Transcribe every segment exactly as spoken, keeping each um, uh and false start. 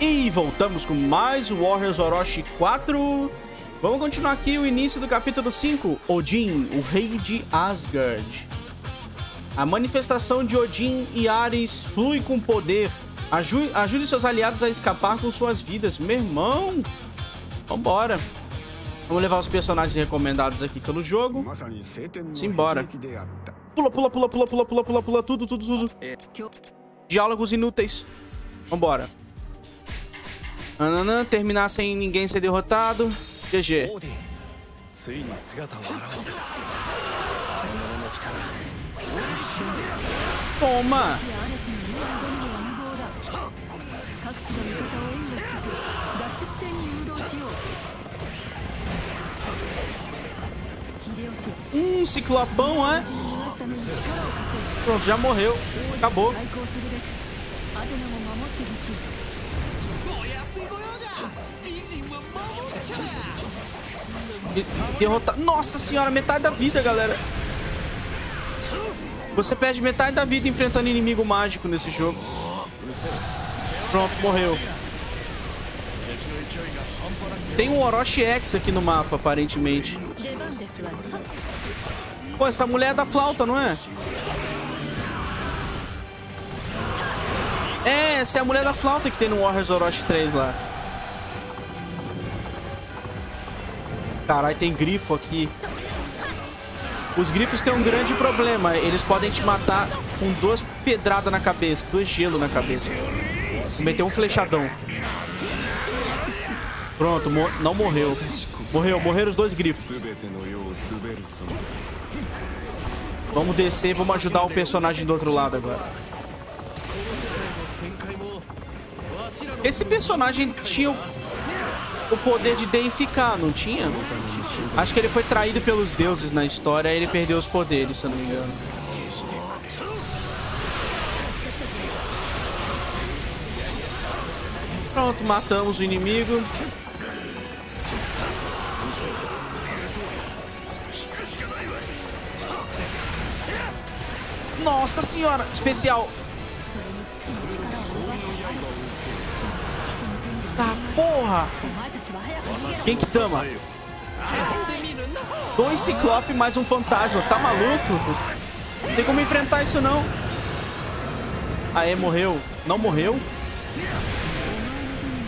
E voltamos com mais Warriors Orochi quatro. Vamos continuar aqui o início do capítulo cinco. Odin, o rei de Asgard. A manifestação de Odin e Ares flui com poder. Aju- ajude seus aliados a escapar com suas vidas. Meu irmão, vambora. Vamos levar os personagens recomendados aqui pelo jogo. Simbora. Pula, pula, pula, pula, pula, pula, pula, pula. Tudo, tudo, tudo. Diálogos inúteis. Vambora. Nananã, terminar sem ninguém ser derrotado. G G. Toma! Um ciclopão, é? Pronto, já morreu. Acabou. Derrotar. Nossa senhora, metade da vida, galera. Você perde metade da vida enfrentando inimigo mágico nesse jogo. Pronto, morreu. Tem um Orochi X aqui no mapa, aparentemente. Pô, essa mulher é da flauta, não é? É, essa é a mulher da flauta que tem no Warriors Orochi três lá. Caralho, tem grifo aqui. Os grifos têm um grande problema. Eles podem te matar com duas pedradas na cabeça. Dois gelo na cabeça. Meteu um flechadão. Pronto, mor não morreu. Morreu, morreram os dois grifos. Vamos descer, vamos ajudar o personagem do outro lado agora. Esse personagem tinha o poder de deificar, não tinha? Acho que ele foi traído pelos deuses na história e ele perdeu os poderes, se eu não me engano. Pronto, matamos o inimigo. Nossa senhora! Especial! Tá, porra! Genkidama. Dois ciclope mais um fantasma. Tá maluco? Não tem como enfrentar isso não. Aê, morreu. Não morreu?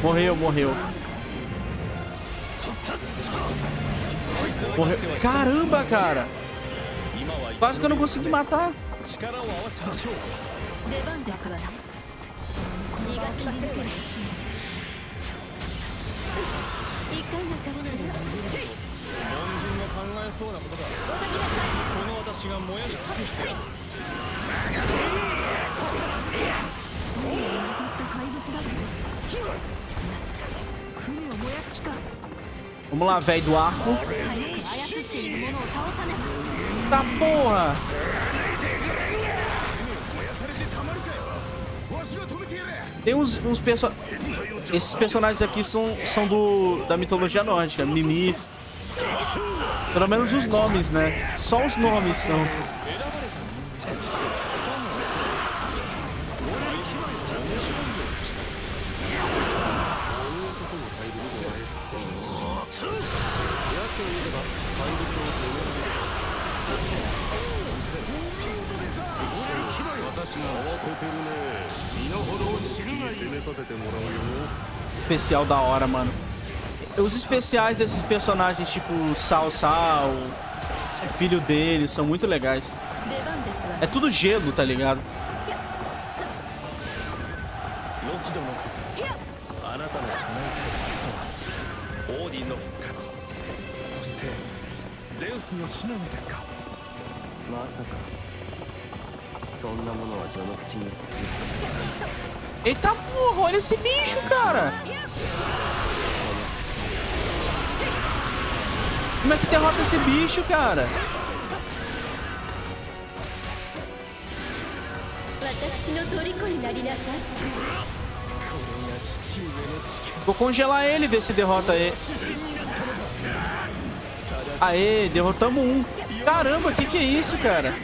Morreu, morreu. Morreu. Caramba, cara. Quase que eu não consegui matar. Vamos lá, velho do arco. Tá porra! Tem uns, uns personagens. Esses personagens aqui são, são do, da mitologia nórdica. Mimir. Pelo menos os nomes, né? Só os nomes são. Especial da hora, mano. Os especiais desses personagens, tipo Sal Sal, filho dele, são muito legais. É tudo gelo, tá ligado? Eita porra, olha esse bicho, cara! Como é que derrota esse bicho, cara? Vou congelar ele, ver se derrota ele. Aê, derrotamos um. Caramba, o que, que é isso, cara?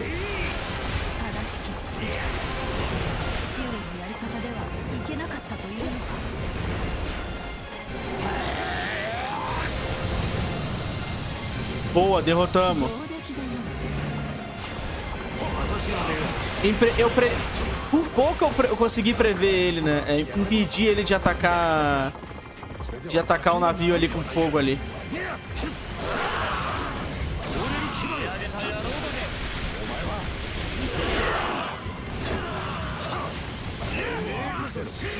Boa, derrotamos. Impre eu pre Por pouco eu, pre eu consegui prever ele, né? É, impedir ele de atacar... De atacar o navio ali com fogo ali.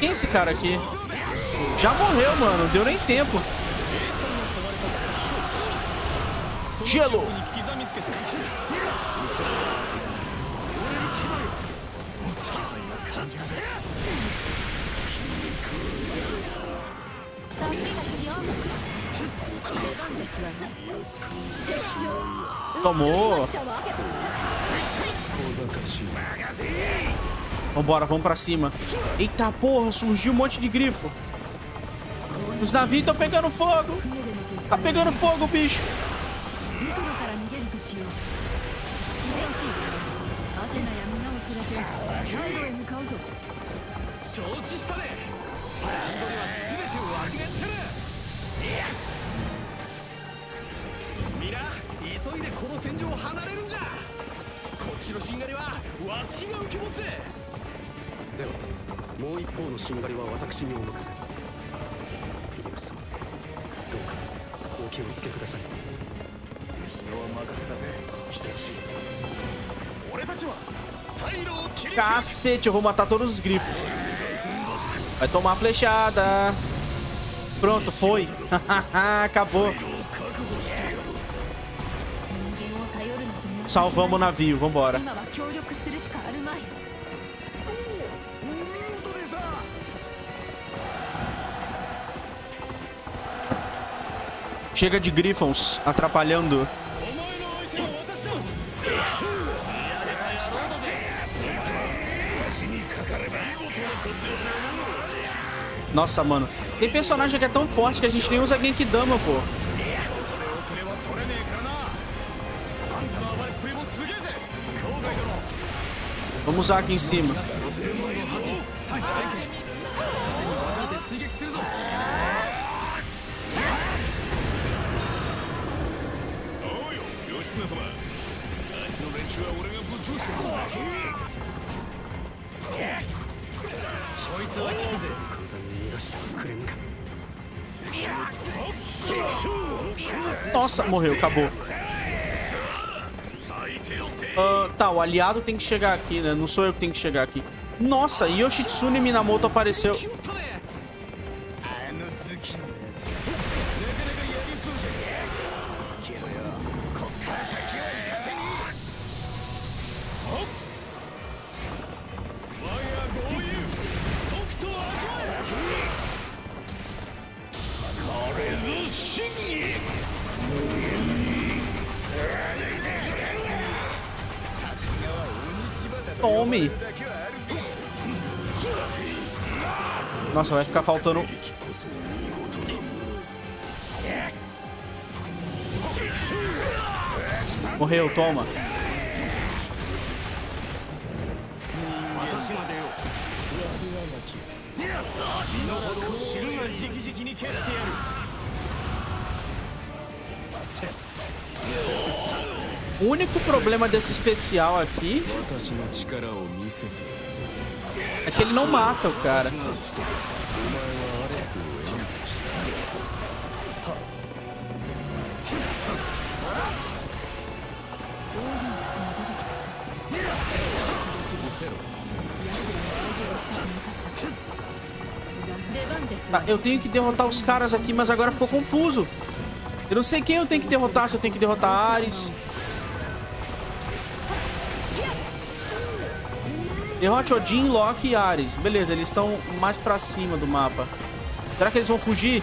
Quem é esse cara aqui? Já morreu, mano. Não deu nem tempo. Gelo! Tomou! Vambora, vamos pra cima. Eita porra, surgiu um monte de grifo. Os navios estão pegando fogo. Tá pegando fogo, bicho. Cacete, eu vou matar todos os grifos. Vai tomar a flechada. Pronto, foi. Acabou. Salvamos o navio, vambora. Chega de Griffons atrapalhando. Nossa, mano. Tem personagem que é tão forte que a gente nem usa Genkidama, pô. Vamos usar aqui em cima. Nossa, morreu, acabou. Uh, tá, o aliado tem que chegar aqui, né? Não sou eu que tenho que chegar aqui. Nossa, Yoshitsune Minamoto apareceu. Tome. Nossa, vai ficar faltando. Morreu, toma. O único problema desse especial aqui é que ele não mata o cara. Tá, eu tenho que derrotar os caras aqui, mas agora ficou confuso. Eu não sei quem eu tenho que derrotar, se eu tenho que derrotar Ares. Derrote Odin, Loki e Ares. Beleza, eles estão mais pra cima do mapa. Será que eles vão fugir?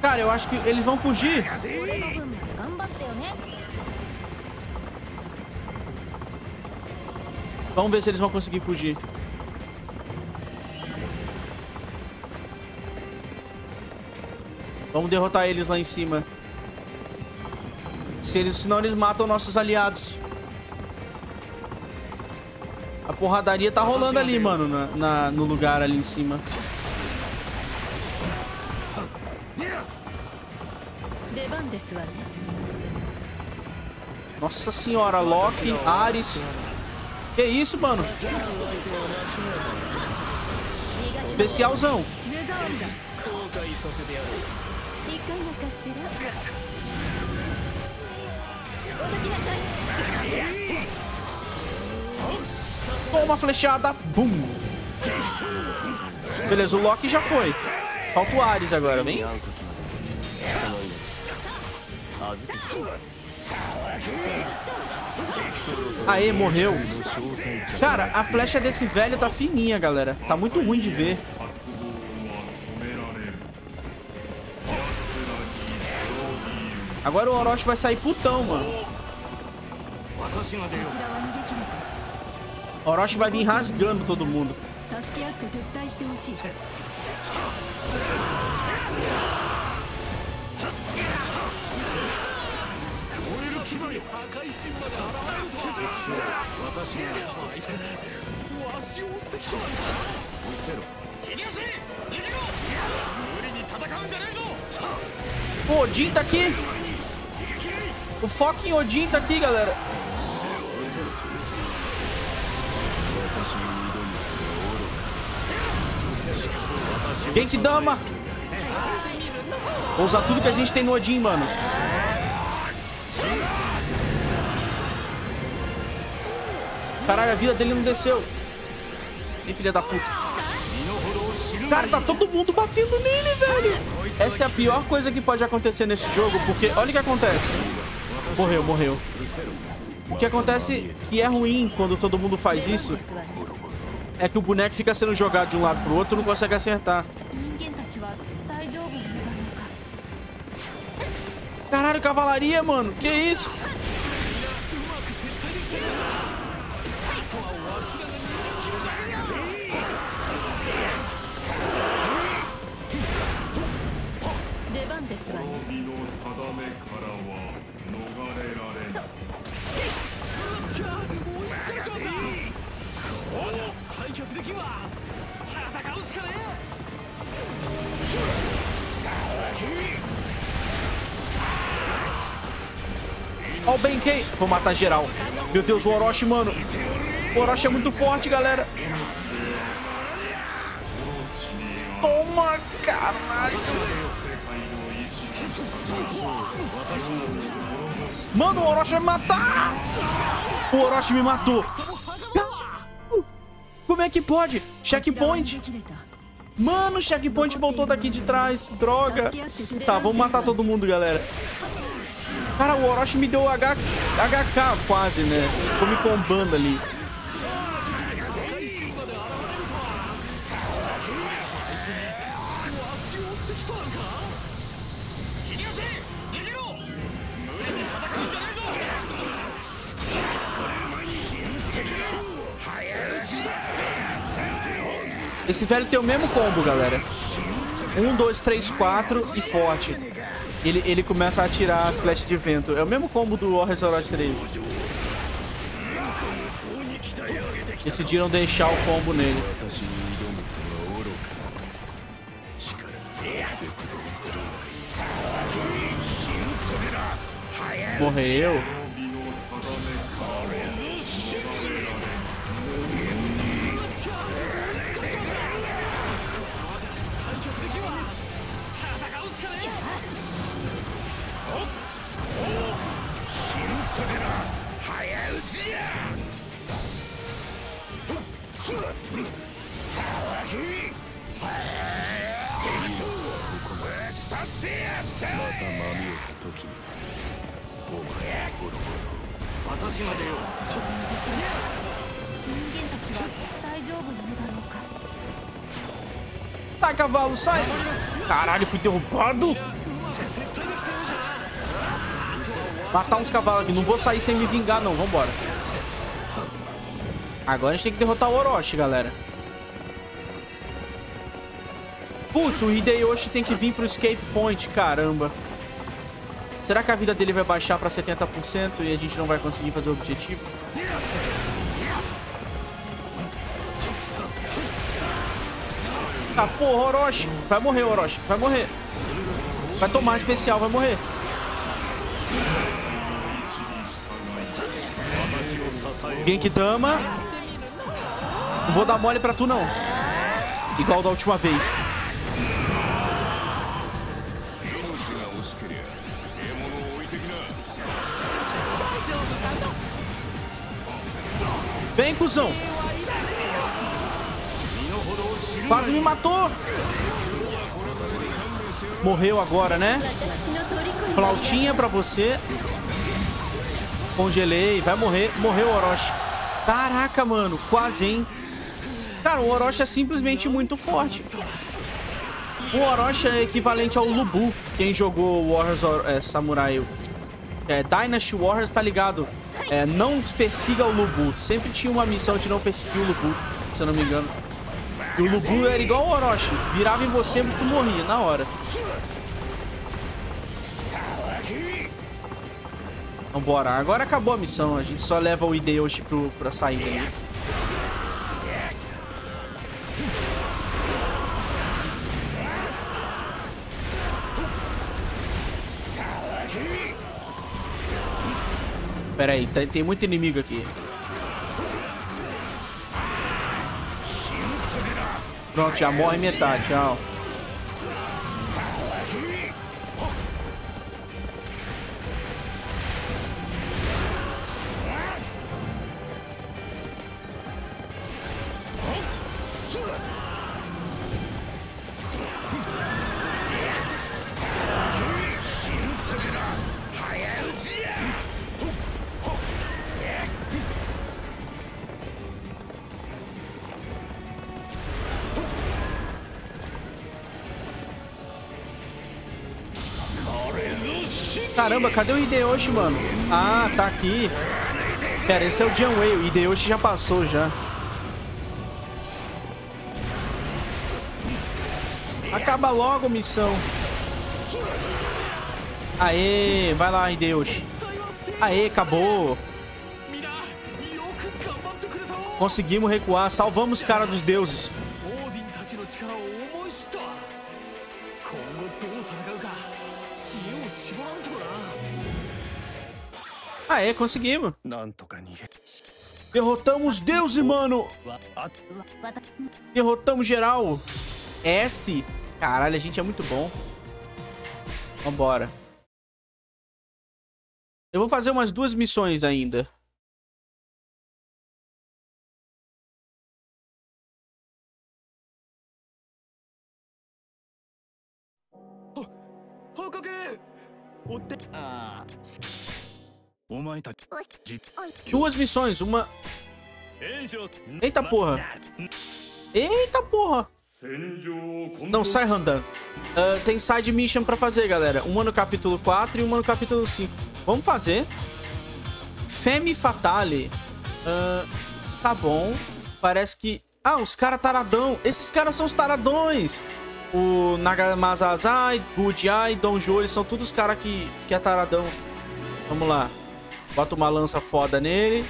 Cara, eu acho que eles vão fugir. Vamos ver se eles vão conseguir fugir. Vamos derrotar eles lá em cima. Se eles, senão eles matam nossos aliados. A porradaria tá rolando ali, mano, na, na, no lugar ali em cima. Nossa senhora, Loki, Ares. Que isso, mano? Especialzão. Toma flechada. Bum. Beleza, o Loki já foi. Falta o Ares agora, vem. Aê, morreu. Cara, a flecha desse velho tá fininha, galera. Tá muito ruim de ver. Agora o Orochi vai sair putão, mano. O Orochi vai vir rasgando todo mundo. O Odin tá aqui. O foco em Odin tá aqui, galera. Genkidama. Vou usar tudo que a gente tem no Odin, mano. Caralho, a vida dele não desceu. Ih, filha da puta. Cara, tá todo mundo batendo nele, velho. Essa é a pior coisa que pode acontecer nesse jogo, porque olha o que acontece. Morreu, morreu. O que acontece que é ruim quando todo mundo faz isso é que o boneco fica sendo jogado de um lado pro outro e não consegue acertar. Caralho, cavalaria, mano. Que isso? Ó o Benkei. Vou matar geral. Meu Deus, o Orochi, mano. O Orochi é muito forte, galera. Toma, caralho. Mano, o Orochi vai me matar. O Orochi me matou. Como é que pode? Checkpoint. Mano, o checkpoint voltou daqui de trás. Droga. Tá, vamos matar todo mundo, galera. Cara, o Orochi me deu H K quase, né? Ficou me combando ali. Esse velho tem o mesmo combo, galera. Um, dois, três, quatro e forte. Ele, ele começa a atirar as flechas de vento. É o mesmo combo do Warriors Orochi três. Decidiram deixar o combo nele. Morreu. Tá, cavalo, sai. Caralho, fui derrubado. Matar uns cavalos aqui. Não vou sair sem me vingar, não. Vambora. Agora a gente tem que derrotar o Orochi, galera. Putz, o Hideyoshi tem que vir pro escape point, caramba. Será que a vida dele vai baixar pra setenta por cento e a gente não vai conseguir fazer o objetivo? Ah, porra, Orochi. Vai morrer, Orochi. Vai morrer. Vai tomar especial, vai morrer. Genkidama. Não vou dar mole pra tu, não. Igual da última vez. Vem, cuzão. Quase me matou. Morreu agora, né? Flautinha pra você. Congelei. Vai morrer. Morreu o Orochi. Caraca, mano. Quase, hein? Cara, o Orochi é simplesmente muito forte. O Orochi é equivalente ao Lü Bu. Quem jogou Warriors, é, Samurai... É, Dynasty Warriors, tá ligado? É, não persiga o Lü Bu. Sempre tinha uma missão de não perseguir o Lü Bu, se eu não me engano. E o Lü Bu era igual o Orochi. Virava em você, mas tu morria na hora. Vambora. Agora acabou a missão. A gente só leva o Hideyoshi pro, pra saída ali. Pera aí, tem, tem muito inimigo aqui. Pronto, já morre metade, tchau. Caramba, cadê o Hideyoshi, mano? Ah, tá aqui. Pera, esse é o Jiang Wei. O Hideyoshi já passou, já. Acaba logo a missão. Aê, vai lá, Hideyoshi. Aê, acabou. Conseguimos recuar. Salvamos o cara dos deuses. Ah, é, conseguimos. Derrotamos deuses, mano. Derrotamos geral. S. Caralho, a gente é muito bom. Vambora. Eu vou fazer umas duas missões ainda. Ah... Duas missões, uma... Eita porra. Eita porra. Não, sai Randan. uh, Tem side mission pra fazer, galera. Uma no capítulo quatro e uma no capítulo cinco. Vamos fazer. Femme Fatale. uh, Tá bom. Parece que... Ah, os caras taradão. Esses caras são os taradões. O Nagamasazai, Bujai, Dong Zhuo. Eles são todos os caras que, que é taradão. Vamos lá. Bota uma lança foda nele.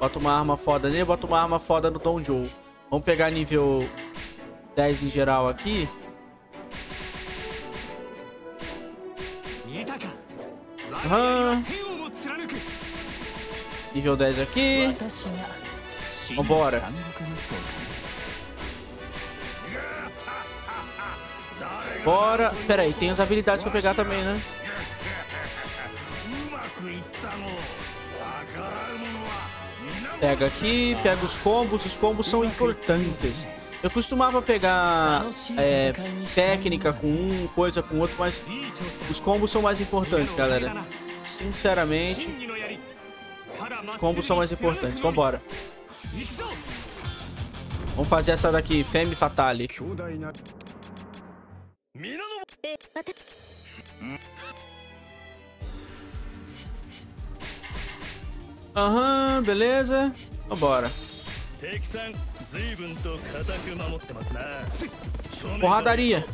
Bota uma arma foda nele. Bota uma arma foda no Dong Zhuo. Vamos pegar nível dez em geral aqui. Uhum. Nível dez aqui. Vambora. Bora. Pera aí, tem as habilidades pra pegar também, né? Pega aqui, pega os combos. Os combos são importantes. Eu costumava pegar é, técnica com um, coisa com outro, mas os combos são mais importantes, galera. Sinceramente, os combos são mais importantes. Vambora. Vamos fazer essa daqui, Femme Fatale. Aham, uhum, beleza. Vambora. Porradaria.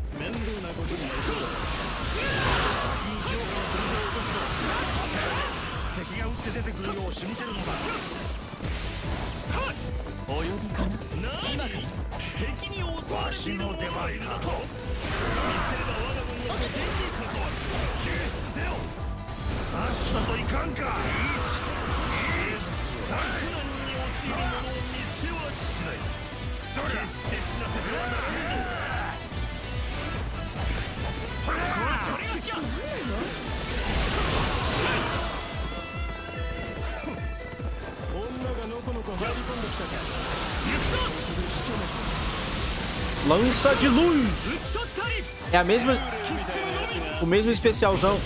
Lança de luz. É a mesma. O mesmo especialzão.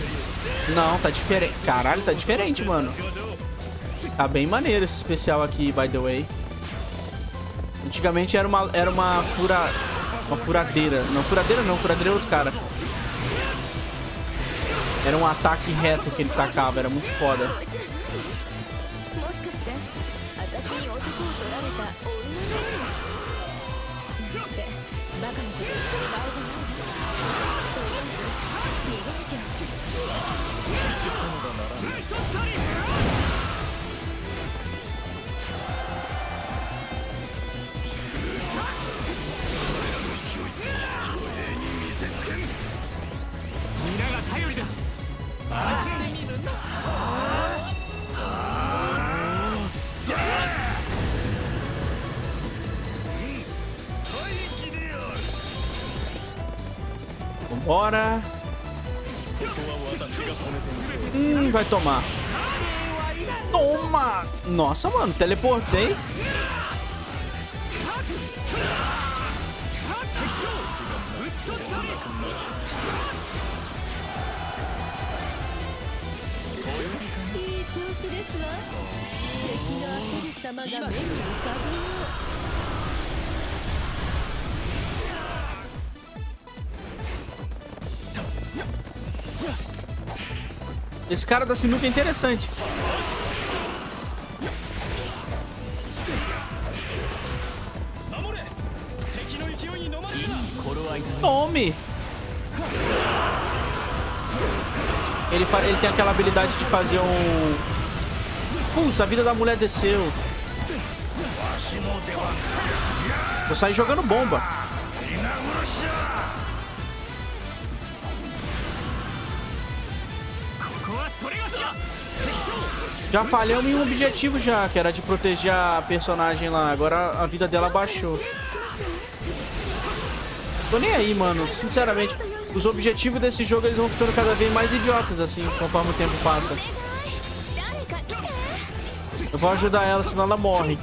Não, tá diferente. Caralho, tá diferente, mano. Tá bem maneiro esse especial aqui, by the way. Antigamente era uma, era uma fura... Uma furadeira. Não, furadeira não. Furadeira é outro cara. Era um ataque reto que ele tacava. Era muito foda. Bora. Hum, vai tomar. Toma! Nossa, mano, teleportei. Esse cara da sinuca é interessante. Tome! Ele, ele tem aquela habilidade de fazer um... Putz, a vida da mulher desceu. Vou sair jogando bomba. Já falhamos em um objetivo já, que era de proteger a personagem lá. Agora a vida dela baixou. Tô nem aí, mano. Sinceramente, os objetivos desse jogo, eles vão ficando cada vez mais idiotas, assim, conforme o tempo passa. Eu vou ajudar ela, senão ela morre.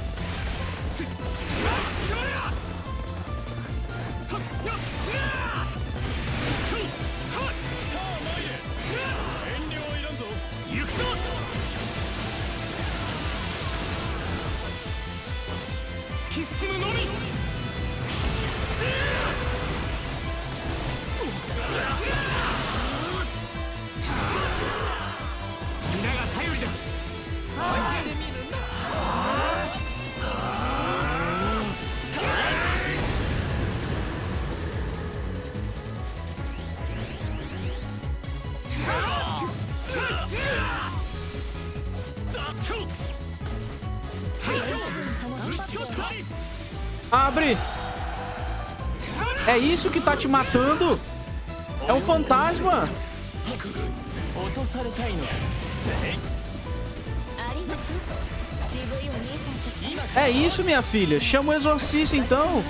Abre! É isso que tá te matando? É um fantasma! É isso, minha filha! Chama o exorcista, então!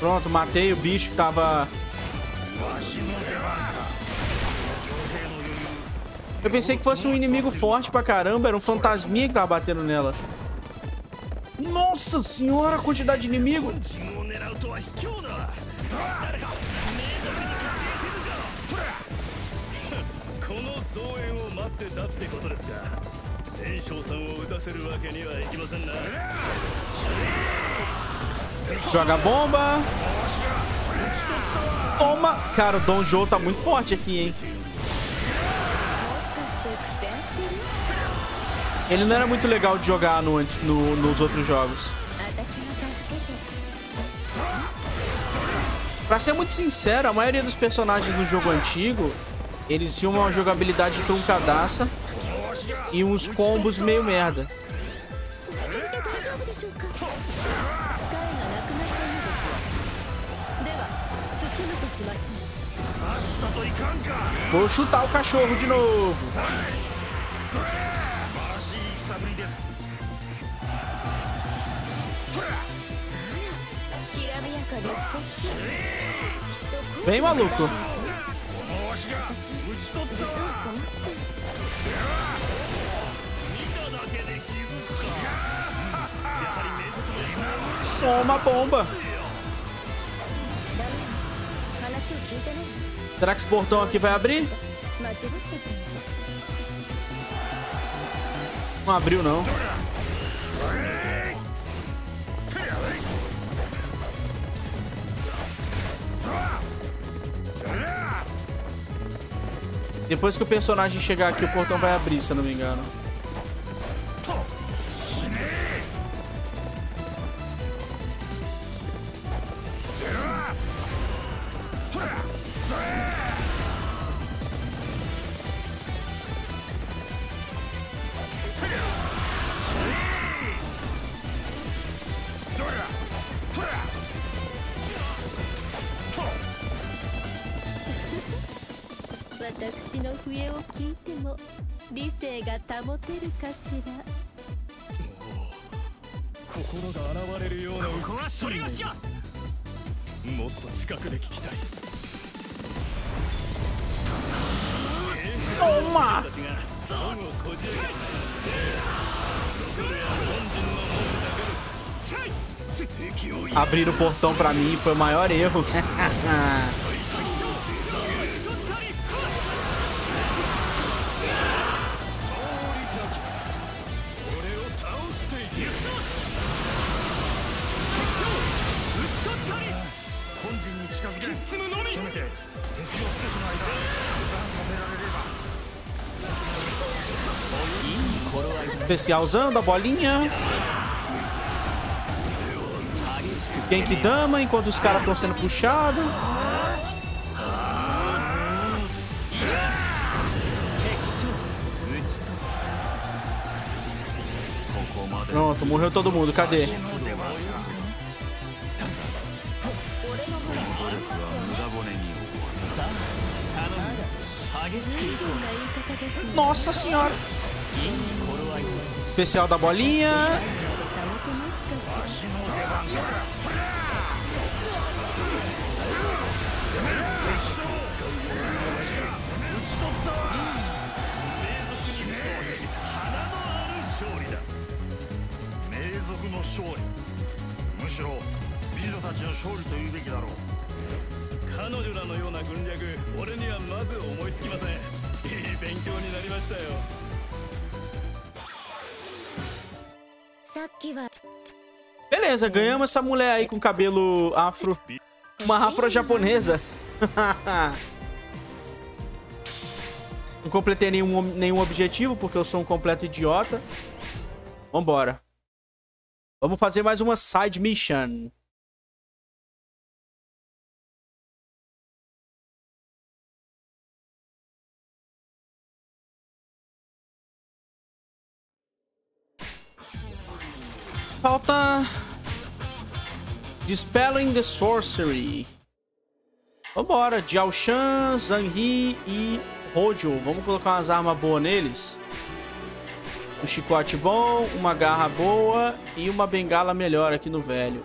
Pronto, matei o bicho que tava... Eu pensei que fosse um inimigo forte pra caramba. Era um fantasminha que tava batendo nela. Nossa senhora, a quantidade de inimigo. Joga bomba. Toma. Cara, o Dong Zhuo tá muito forte aqui, hein. Ele não era muito legal de jogar no, no, nos outros jogos. Pra ser muito sincero, a maioria dos personagens do jogo antigo, eles tinham uma jogabilidade truncadaça e uns combos meio merda. Vou chutar o cachorro de novo. Vem, maluco. Toma, bomba. Será que esse portão aqui vai abrir? Não abriu, não. Depois que o personagem chegar aqui, o portão vai abrir, se eu não me engano. Toma! Abrir o portão pra mim foi o maior erro. Especial usando a bolinha. Genkidama enquanto os caras estão sendo puxados. Pronto, morreu todo mundo. Cadê? Nossa senhora! Especial da bolinha. Beleza, ganhamos essa mulher aí com cabelo afro. Uma afro-japonesa. Não completei nenhum, nenhum objetivo, porque eu sou um completo idiota. Vambora. Vamos fazer mais uma side mission. Falta Dispelling the Sorcery. Vambora, Jiao Shan, Zhang He e Hojo. Vamos colocar umas armas boas neles. Um chicote bom, uma garra boa e uma bengala melhor aqui no velho.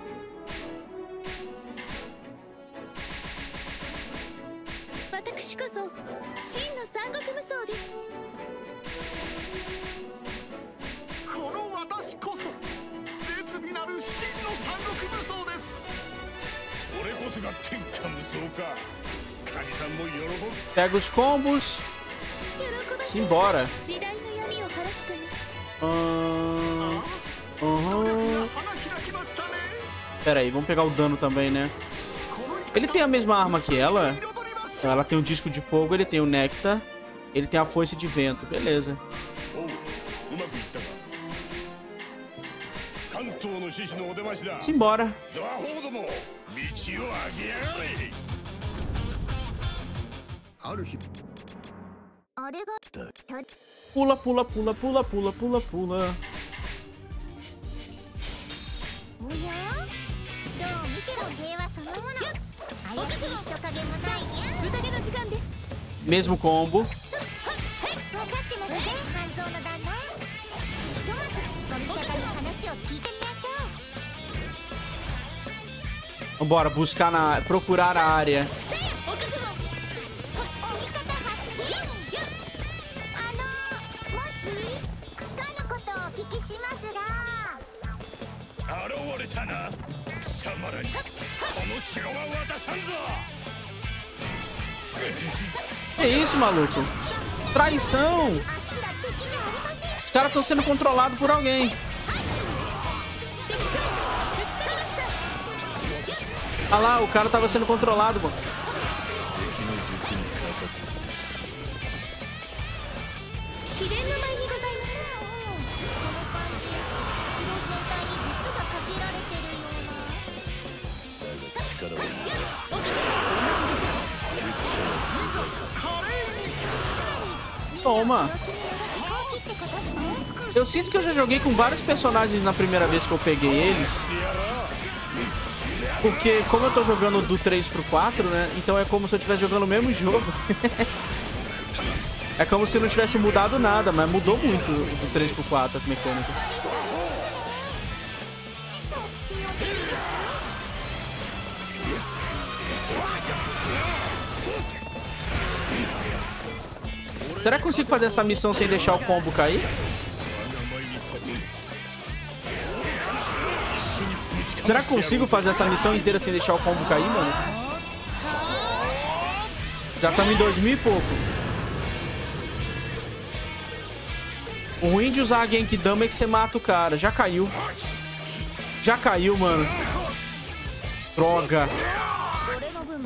Pega os combos. Simbora. Uhum. Uhum. Pera aí, vamos pegar o dano também, né? Ele tem a mesma arma que ela. Ela tem o disco de fogo, ele tem o néctar. Ele tem a foice de vento, beleza. Simbora. Pula, pula, pula, pula, pula, pula, pula. Mesmo combo. Vambora, buscar na... procurar a área. Que isso, maluco? Traição! Os caras estão sendo controlados por alguém. Ah lá, o cara tava sendo controlado, mano. Toma! Eu sinto que eu já joguei com vários personagens na primeira vez que eu peguei eles. Porque como eu tô jogando do três pro quatro, né? Então é como se eu estivesse jogando o mesmo jogo. É como se não tivesse mudado nada, mas mudou muito do três pro quatro as mecânicas. Será que eu consigo fazer essa missão sem deixar o combo cair? Será que consigo fazer essa missão inteira sem deixar o combo cair, mano? Já estamos em dois mil e pouco. O ruim de usar a Genkidama é que você mata o cara. Já caiu. Já caiu, mano. Droga.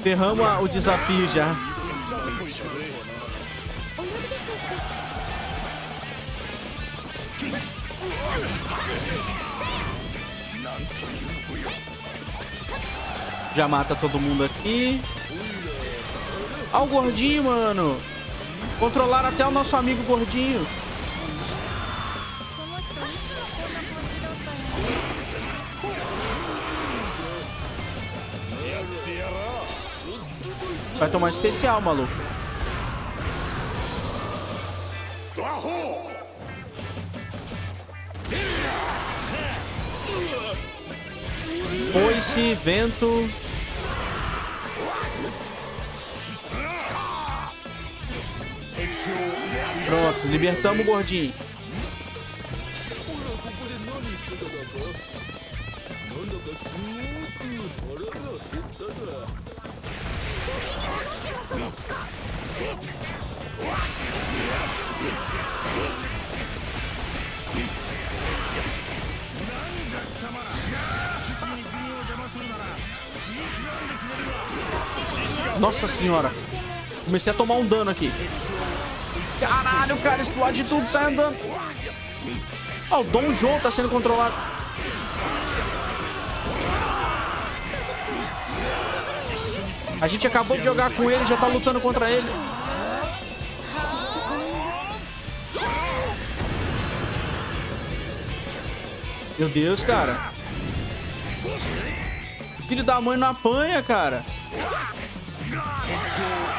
Derrama o desafio já. Já mata todo mundo aqui. Olha o gordinho, mano. Controlaram até o nosso amigo gordinho. Vai tomar um especial, maluco. Foice, vento. Pronto, libertamos o gordinho. Nossa senhora. Comecei a tomar um dano aqui. Caralho, o cara explode tudo, sai andando. Ó, oh, o Dong Zhuo tá sendo controlado. A gente acabou de jogar com ele, já tá lutando contra ele. Meu Deus, cara. Filho da mãe não apanha, cara.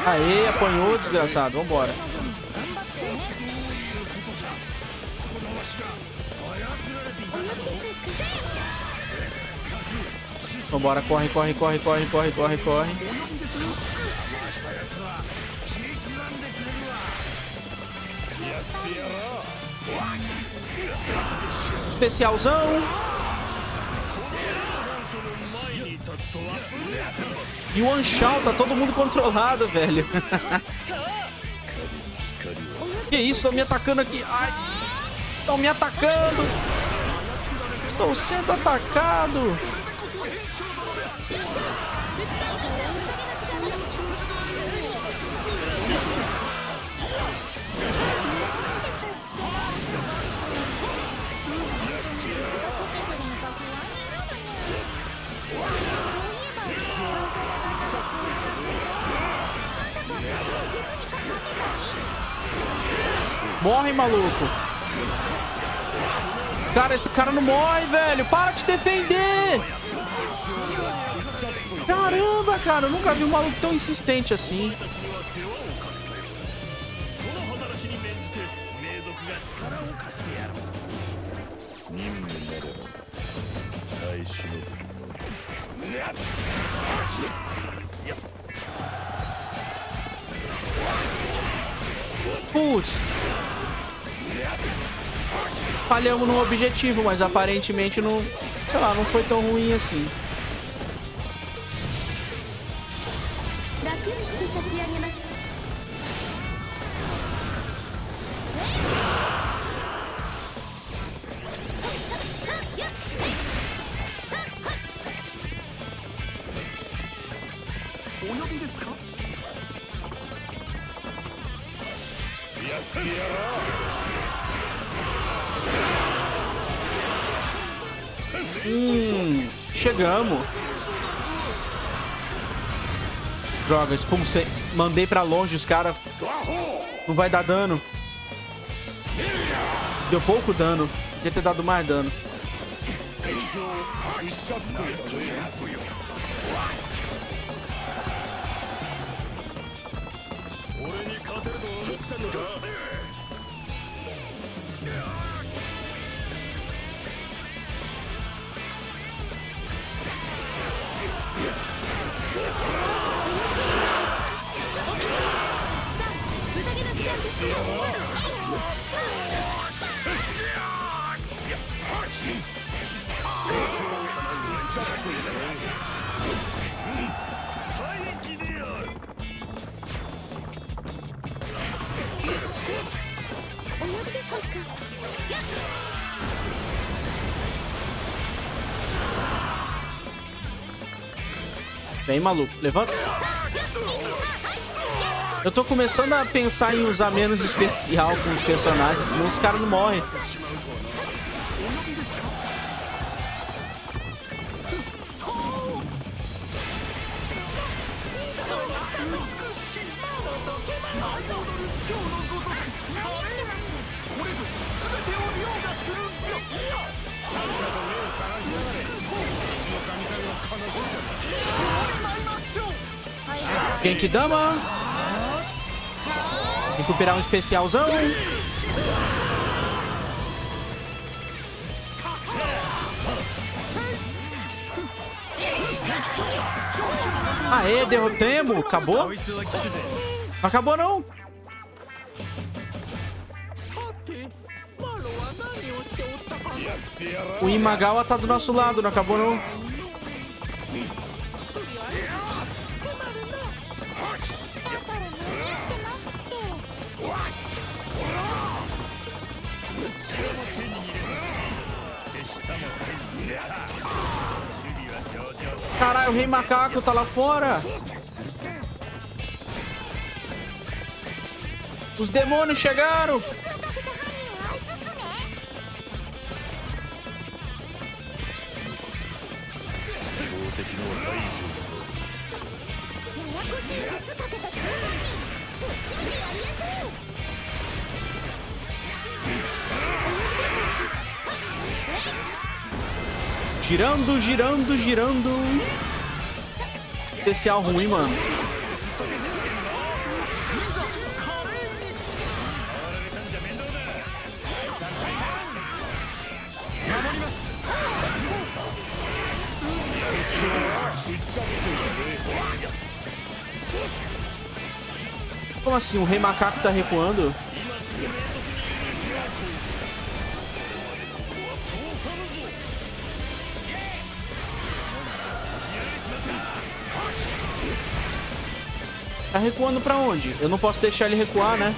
Aê, apanhou, desgraçado. Vambora. Vambora, corre, corre, corre, corre, corre, corre, corre. Especialzão. E o Yuan Shou tá todo mundo controlado, velho. Que isso, estão me atacando aqui. Ai, estão me atacando. Estou sendo atacado. Morre, maluco. Cara, esse cara não morre, velho. Para de defender. Caramba, cara. Eu nunca vi um maluco tão insistente assim. Putz. Falhamos no objetivo, mas aparentemente não, sei lá, não foi tão ruim assim. Hum, chegamos. Droga, expulsei. Mandei pra longe os caras. Não vai dar dano. Deu pouco dano. Devia ter dado mais dano. Vem, maluco, levanta. Eu tô começando a pensar em usar menos especial com os personagens, senão os caras não morrem. Genkidama. Recuperar um especialzão. Aê, derrotemos. Acabou? Não acabou, não. O Imagawa tá do nosso lado. Não acabou, não. Caralho, o rei macaco tá lá fora. Os demônios chegaram. Girando, girando, girando. Especial ruim, mano. Como assim? O rei macaco tá recuando? Tá recuando pra onde? Eu não posso deixar ele recuar, né?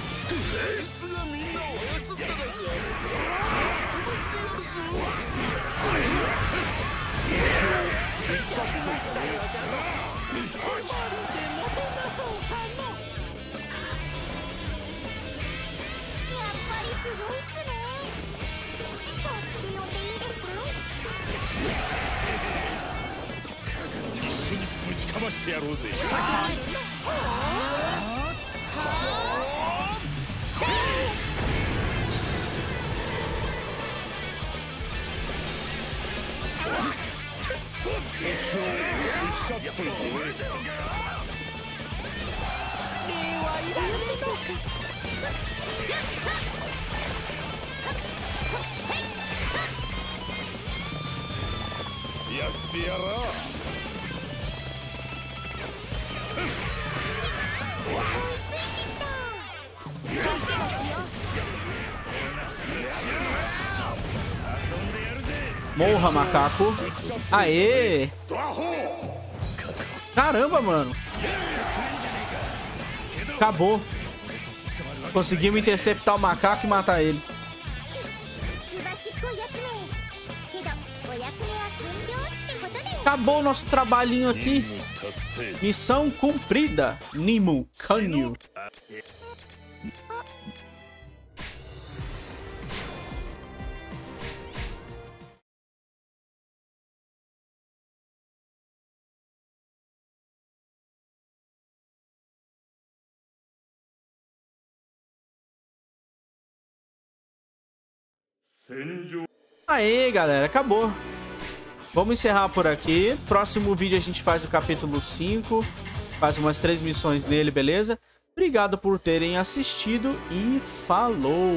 Morra, macaco. Aê! Caramba, mano. Acabou. Conseguimos interceptar o macaco e matar ele. Acabou o nosso trabalhinho aqui. Missão cumprida. Nimu Kanyu. Aê, galera, acabou. Vamos encerrar por aqui. Próximo vídeo a gente faz o capítulo cinco. Faz umas três missões nele, beleza? Obrigado por terem assistido e falou!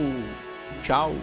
Tchau!